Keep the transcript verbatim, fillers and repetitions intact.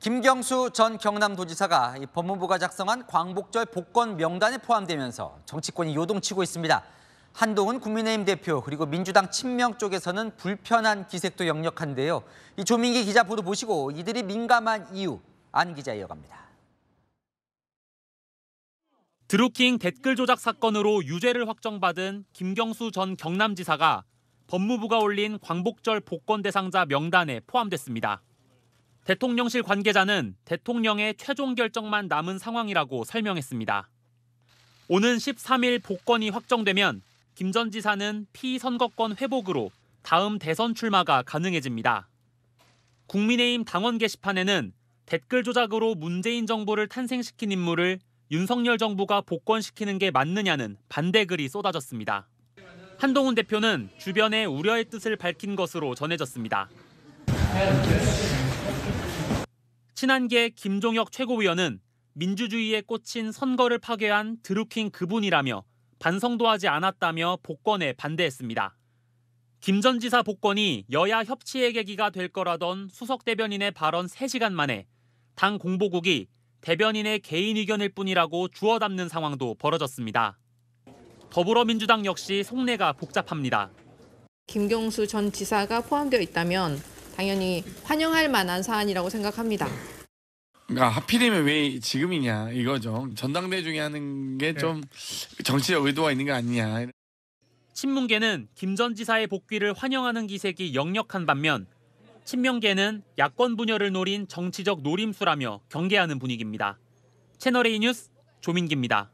김경수 전 경남도지사가 법무부가 작성한 광복절 복권 명단에 포함되면서 정치권이 요동치고 있습니다. 한동훈 국민의힘 대표 그리고 민주당 친명 쪽에서는 불편한 기색도 역력한데요. 이 조민기 기자 보도 보시고 이들이 민감한 이유 안 기자 이어갑니다. 드루킹 댓글 조작 사건으로 유죄를 확정받은 김경수 전 경남지사가 법무부가 올린 광복절 복권 대상자 명단에 포함됐습니다. 대통령실 관계자는 대통령의 최종 결정만 남은 상황이라고 설명했습니다. 오는 십삼 일 복권이 확정되면 김 전 지사는 피선거권 회복으로 다음 대선 출마가 가능해집니다. 국민의힘 당원 게시판에는 댓글 조작으로 문재인 정부를 탄생시킨 인물을 윤석열 정부가 복권시키는 게 맞느냐는 반대글이 쏟아졌습니다. 한동훈 대표는 주변에 우려의 뜻을 밝힌 것으로 전해졌습니다. 친한계 김종혁 최고위원은 민주주의에 꽂힌 선거를 파괴한 드루킹 그분이라며 반성도 하지 않았다며 복권에 반대했습니다. 김 전 지사 복권이 여야 협치의 계기가 될 거라던 수석 대변인의 발언 세 시간 만에 당 공보국이 대변인의 개인 의견일 뿐이라고 주워 담는 상황도 벌어졌습니다. 더불어민주당 역시 속내가 복잡합니다. 김경수 전 지사가 포함되어 있다면 당연히 환영할 만한 사안이라고 생각합니다. 그러니까 하필이면 왜 지금이냐 이거죠. 전당대회 중에 하는 게 좀 정치적 의도가 있는 거 아니냐. 친문계는 김 전 지사의 복귀를 환영하는 기색이 역력한 반면 친명계는 야권 분열을 노린 정치적 노림수라며 경계하는 분위기입니다. 채널A 뉴스 조민기입니다.